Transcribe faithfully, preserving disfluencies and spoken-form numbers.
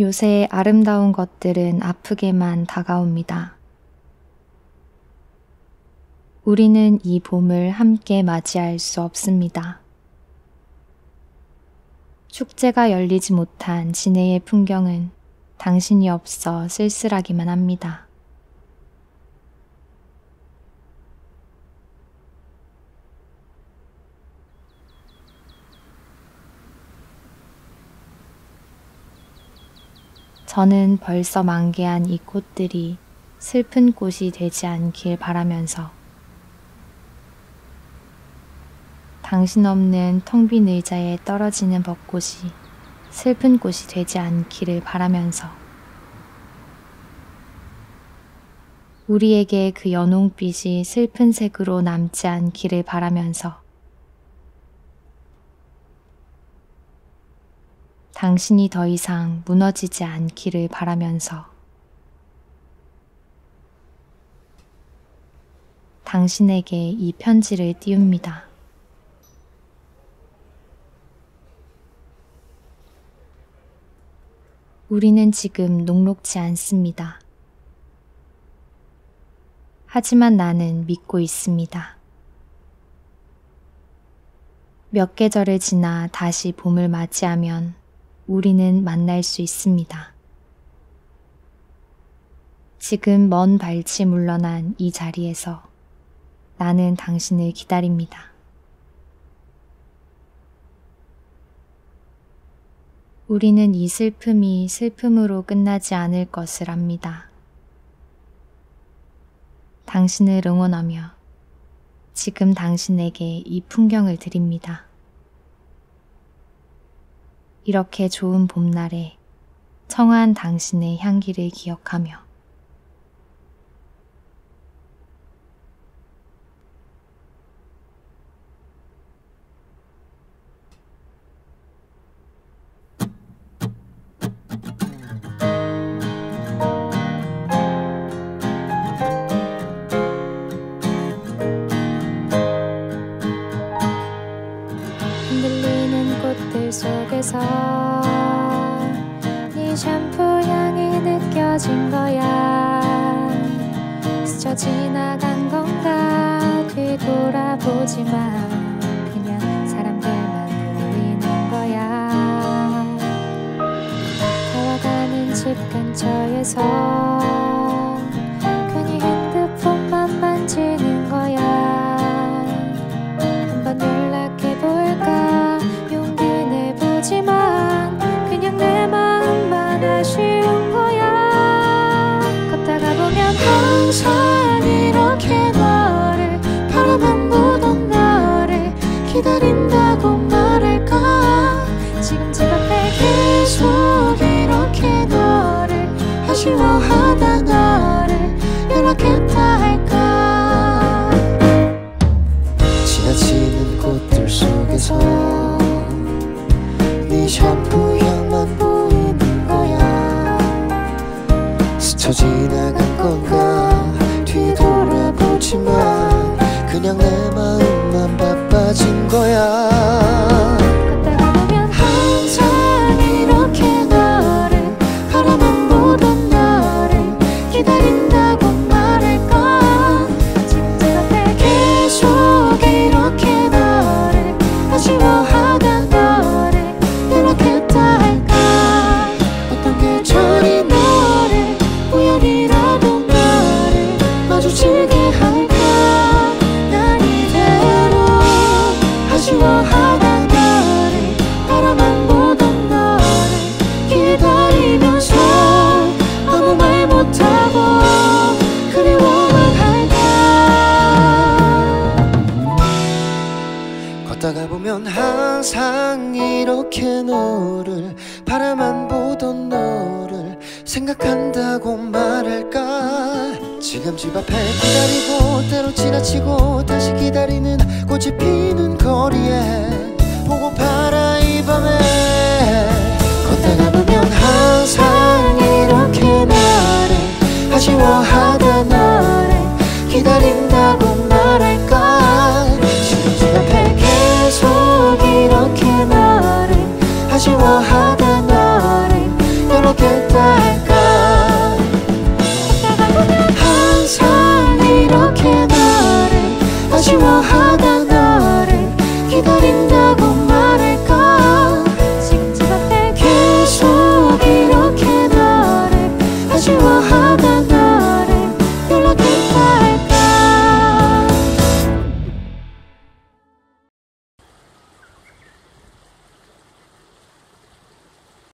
요새 아름다운 것들은 아프게만 다가옵니다. 우리는 이 봄을 함께 맞이할 수 없습니다. 축제가 열리지 못한 진해의 풍경은 당신이 없어 쓸쓸하기만 합니다. 저는 벌써 만개한 이 꽃들이 슬픈 꽃이 되지 않길 바라면서 당신 없는 텅 빈 의자에 떨어지는 벚꽃이 슬픈 꽃이 되지 않기를 바라면서 우리에게 그 연홍빛이 슬픈 색으로 남지 않기를 바라면서 당신이 더 이상 무너지지 않기를 바라면서 당신에게 이 편지를 띄웁니다. 우리는 지금 녹록지 않습니다. 하지만 나는 믿고 있습니다. 몇 계절을 지나 다시 봄을 맞이하면 우리는 만날 수 있습니다. 지금 먼 발치 물러난 이 자리에서 나는 당신을 기다립니다. 우리는 이 슬픔이 슬픔으로 끝나지 않을 것을 압니다. 당신을 응원하며 지금 당신에게 이 풍경을 드립니다. 이렇게 좋은 봄날에 청한 당신의 향기를 기억하며 속에서 네 샴푸 향이 느껴진 거야. 스쳐 지나간 건가 뒤돌아보지 마. 그냥 사람들만 보이는 거야. 걸어가는 집 근처에서 괜히 핸드폰만 만지는 거야. 한번 연락해볼까 항상 이렇게 너를 바라만 보던 나를 기다린다고 말할까. 지금 집 앞에 계속 이렇게 너를 아쉬워하다 나를 연락했다 할까. 지나치는 꽃들 속에서 네 샴푸 향만 보이는 거야. 스쳐 지나간 건가 뒤돌아보지만 그냥 내 마음만 바빠진 거야. 걷다가 보면 항상 이렇게 너를 바라만 보던 나를 기다린다고 말할까. 지금 내 앞에 계속 이렇게 너를 아쉬워하다 너를 연락했다 할까. 어떤 계절이 너를 우연히 주게 할까. 난 이대로 아쉬워하다 나를 바라만 보던 너를 기다리면서 아무 말 못하고 그리워만 할까. 걷다가 보면 항상 이렇게 너를 바라만 보던 너를 생각한다고 말할까. 지금 집 앞에 기다리고 때로 지나치고 다시 기다리는 꽃이 피는 거리에 보고파라 이 밤에. 걷다가 보면 항상 이렇게 나를 아쉬워하다 나를 기다린다고 말할까. 지금 집 앞에 계속 이렇게 나를 아쉬워하다 나를 모르겠다.